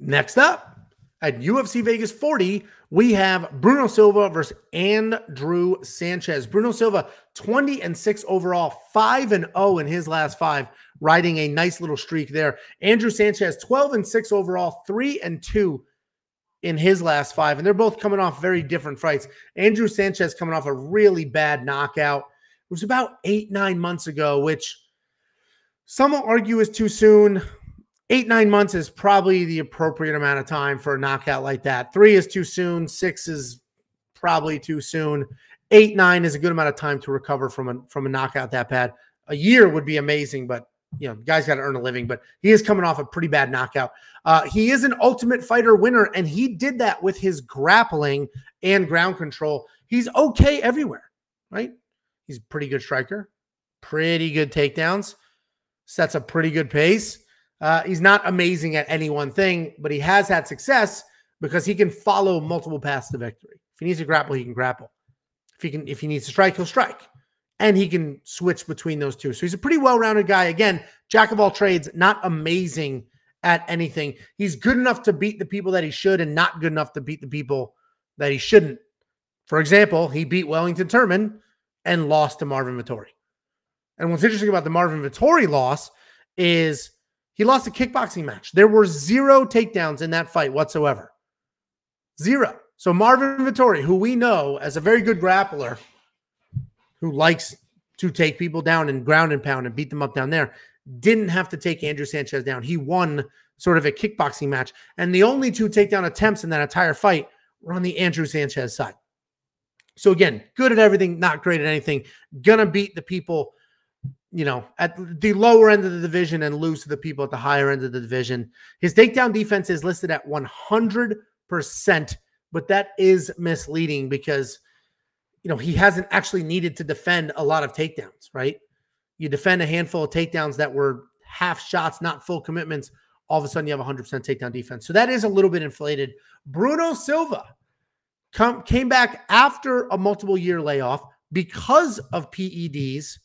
Next up, at UFC Vegas 40, we have Bruno Silva versus Andrew Sanchez. Bruno Silva, 20-6 overall, 5-0 in his last five, riding a nice little streak there. Andrew Sanchez, 12-6 overall, 3-2 in his last five. And they're both coming off very different fights. Andrew Sanchez coming off a really bad knockout. It was about 8-9 months ago, which some will argue is too soon. 8-9 months is probably the appropriate amount of time for a knockout like that. 3 is too soon. 6 is probably too soon. 8-9 is a good amount of time to recover from a knockout that bad. A year would be amazing, but you know, guys got to earn a living. But he is coming off a pretty bad knockout. He is an Ultimate Fighter winner, and he did that with his grappling and ground control. He's okay everywhere, right? He's a pretty good striker, pretty good takedowns, sets a pretty good pace. He's not amazing at any one thing, but he has had success because he can follow multiple paths to victory. If he needs to grapple, he can grapple. If he needs to strike, he'll strike. And he can switch between those two. So he's a pretty well-rounded guy. Again, jack of all trades, not amazing at anything. He's good enough to beat the people that he should and not good enough to beat the people that he shouldn't. For example, he beat Wellington Turman and lost to Marvin Vettori. And what's interesting about the Marvin Vettori loss is he lost a kickboxing match. There were 0 takedowns in that fight whatsoever. 0. So Marvin Vettori, who we know as a very good grappler, who likes to take people down and ground and pound and beat them up down there, didn't have to take Andrew Sanchez down. He won sort of a kickboxing match. And the only 2 takedown attempts in that entire fight were on the Andrew Sanchez side. So again, good at everything, not great at anything. Gonna beat the people, you know, at the lower end of the division and lose to the people at the higher end of the division. His takedown defense is listed at 100%, but that is misleading because, you know, he hasn't actually needed to defend a lot of takedowns, right? You defend a handful of takedowns that were half shots, not full commitments. All of a sudden you have 100% takedown defense. So that is a little bit inflated. Bruno Silva came back after a multiple-year layoff because of PEDs.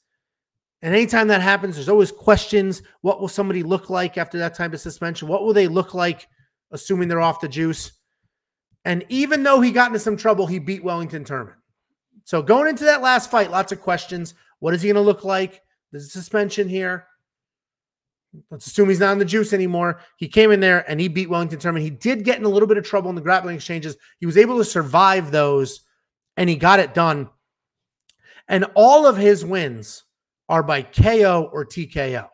And anytime that happens, there's always questions. What will somebody look like after that time of suspension? What will they look like, assuming they're off the juice? And even though he got into some trouble, he beat Wellington Turman. So going into that last fight, lots of questions. What is he going to look like? There's a suspension here. Let's assume he's not on the juice anymore. He came in there and he beat Wellington Turman. He did get in a little bit of trouble in the grappling exchanges. He was able to survive those, and he got it done. And all of his wins are by KO or TKO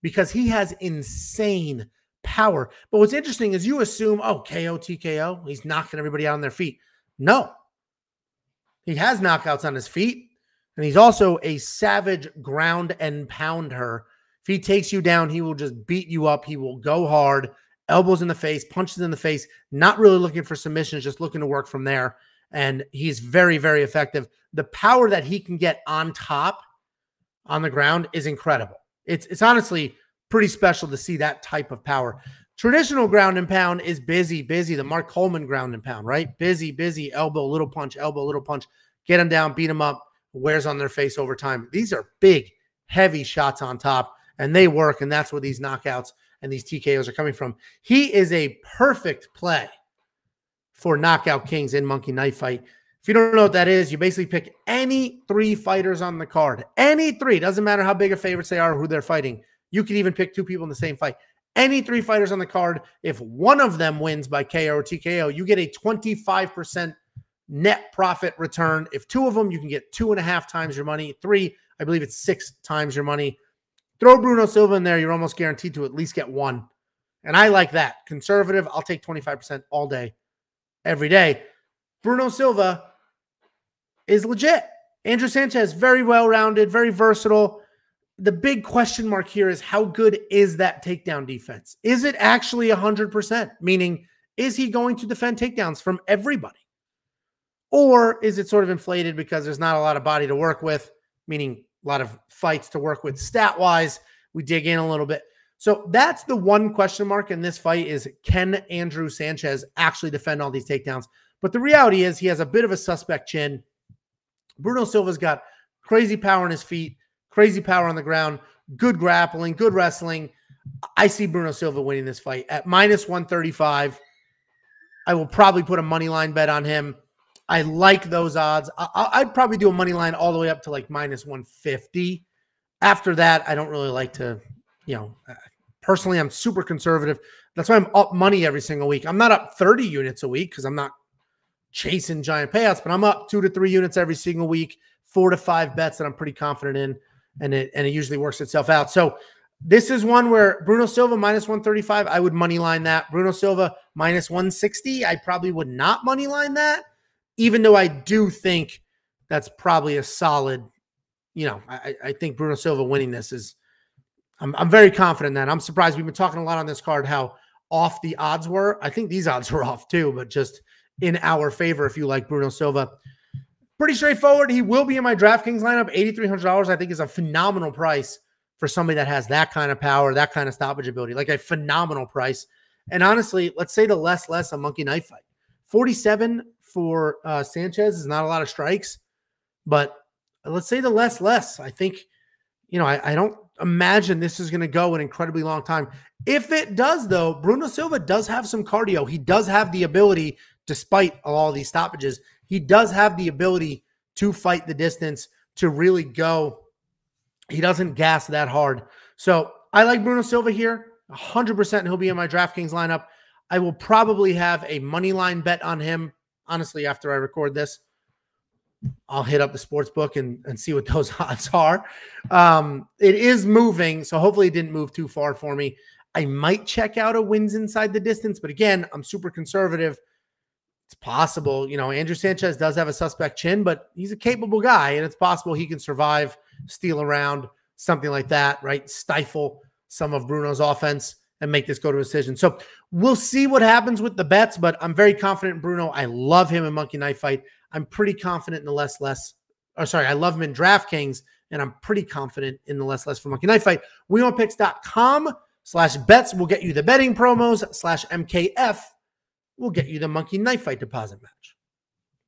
because he has insane power. But what's interesting is you assume, oh, KO, TKO, he's knocking everybody out on their feet. No, he has knockouts on his feet, and he's also a savage ground and pounder. If he takes you down, he will just beat you up. He will go hard, elbows in the face, punches in the face, not really looking for submissions, just looking to work from there. And he's very, very effective. The power that he can get on top on the ground is incredible. It's honestly pretty special to see that type of power. Traditional ground and pound is busy, busy. The Mark Coleman ground and pound, right? Busy, busy, elbow, little punch, get them down, beat them up, wears on their face over time. These are big, heavy shots on top, and they work, and that's where these knockouts and these TKOs are coming from. He is a perfect play for Knockout Kings in Monkey Knife Fight. If you don't know what that is, you basically pick any 3 fighters on the card. Any 3. Doesn't matter how big of favorites they are or who they're fighting. You can even pick 2 people in the same fight. Any 3 fighters on the card, if one of them wins by KO or TKO, you get a 25% net profit return. If 2 of them, you can get 2.5 times your money. 3, I believe it's 6 times your money. Throw Bruno Silva in there, you're almost guaranteed to at least get 1. And I like that. Conservative, I'll take 25% all day, every day. Bruno Silva is legit. Andrew Sanchez, very well-rounded, very versatile. The big question mark here is how good is that takedown defense? Is it actually 100%? Meaning, is he going to defend takedowns from everybody? Or is it sort of inflated because there's not a lot of body to work with, meaning a lot of fights to work with stat-wise? We dig in a little bit. So that's the one question mark in this fight is, can Andrew Sanchez actually defend all these takedowns? But the reality is he has a bit of a suspect chin. Bruno Silva's got crazy power on his feet, crazy power on the ground, good grappling, good wrestling. I see Bruno Silva winning this fight at -135. I will probably put a money line bet on him. I like those odds. I'd probably do a money line all the way up to like -150. After that, I don't really like to, you know, personally, I'm super conservative. That's why I'm up money every single week. I'm not up 30 units a week because I'm not chasing giant payouts, but I'm up 2 to 3 units every single week, 4 to 5 bets that I'm pretty confident in, and it usually works itself out. So this is one where Bruno Silva -135, I would money line that. Bruno Silva -160, I probably would not money line that, even though I do think that's probably a solid, you know, I think Bruno Silva winning this is, I'm very confident that. I'm surprised we've been talking a lot on this card how off the odds were. I think these odds were off too, but just in our favor if you like Bruno Silva. Pretty straightforward. He will be in my DraftKings lineup. $8,300 I think is a phenomenal price for somebody that has that kind of power, that kind of stoppage ability, like a phenomenal price. And honestly, let's say the less a Monkey Knife Fight. 47 for Sanchez is not a lot of strikes, but let's say the less. I think, you know, I don't imagine this is going to go an incredibly long time. If it does, though, Bruno Silva does have some cardio. He does have the ability, despite all these stoppages, he does have the ability to fight the distance, to really go. He doesn't gas that hard. So I like Bruno Silva here. 100% he'll be in my DraftKings lineup. I will probably have a money line bet on him. Honestly, after I record this, I'll hit up the sports book and see what those odds are. It is moving, so hopefully it didn't move too far for me. I might check out a wins inside the distance, but again, I'm super conservative. It's possible, you know, Andrew Sanchez does have a suspect chin, but he's a capable guy, and it's possible he can survive, steal around, something like that, right? Stifle some of Bruno's offense and make this go to a decision. So we'll see what happens with the bets, but I'm very confident in Bruno. I love him in Monkey Knife Fight. I'm pretty confident in the less. Or sorry, I love him in DraftKings, and I'm pretty confident in the less for Monkey Knife Fight. WeWantPicks.com/bets will get you the betting promos. /MKF. We'll get you the Monkey Knife Fight deposit match.